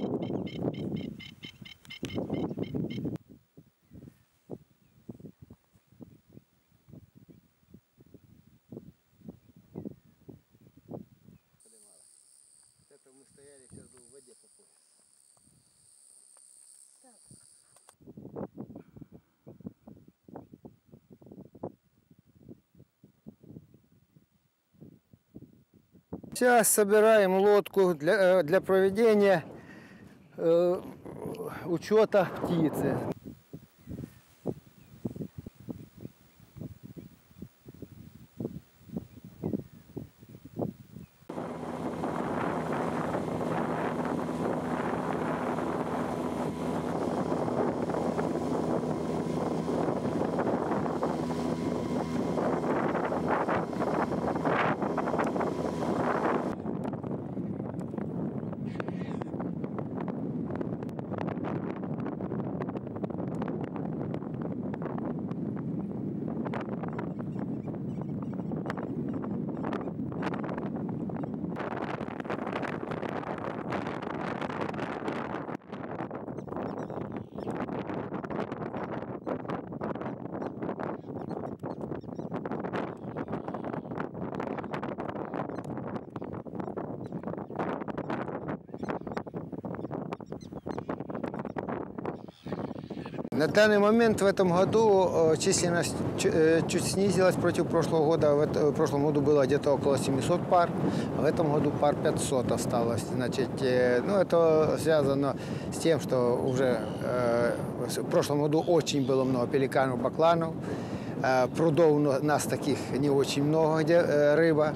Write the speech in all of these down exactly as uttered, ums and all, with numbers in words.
Это мы стояли, сейчас был в воде по пояс. Так. Сейчас собираем лодку для, для проведения э, учета птицы. На данный момент в этом году численность чуть снизилась против прошлого года. В прошлом году было где-то около семисот пар, а в этом году пар пятьсот осталось. Значит, ну, это связано с тем, что уже в прошлом году очень было много пеликанов, бакланов. Прудов у нас таких не очень много, где рыба.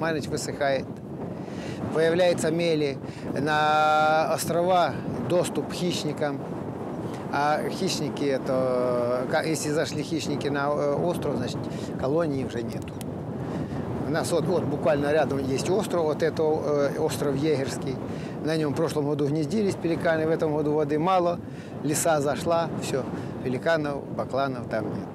Манычь высыхает, появляются мели, на острова доступ к хищникам. А хищники, это, если зашли хищники на остров, значит колонии уже нету. У нас вот, вот буквально рядом есть остров, вот это остров Егерский. На нем в прошлом году гнездились пеликаны, в этом году воды мало, лиса зашла, все, пеликанов, бакланов там нет.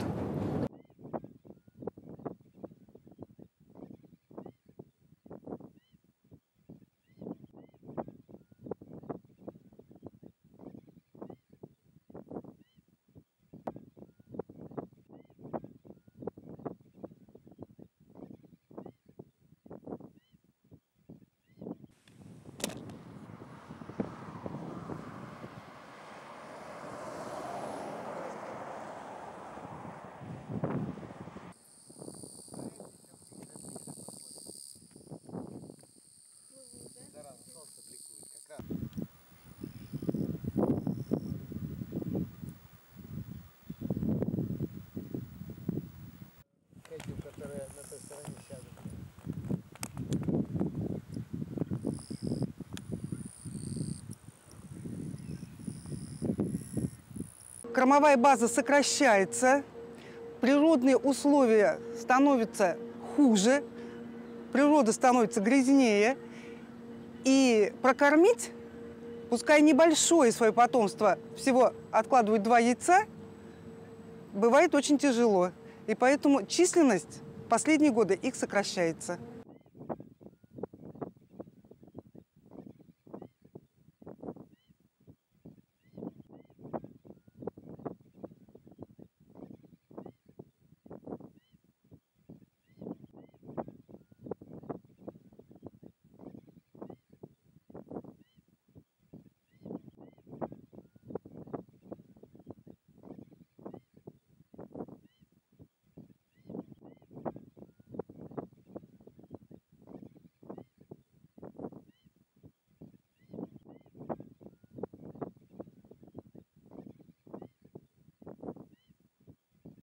Кормовая база сокращается, природные условия становятся хуже, природа становится грязнее. И прокормить, пускай небольшое свое потомство, всего откладывают два яйца, бывает очень тяжело. И поэтому численность в последние годы их сокращается.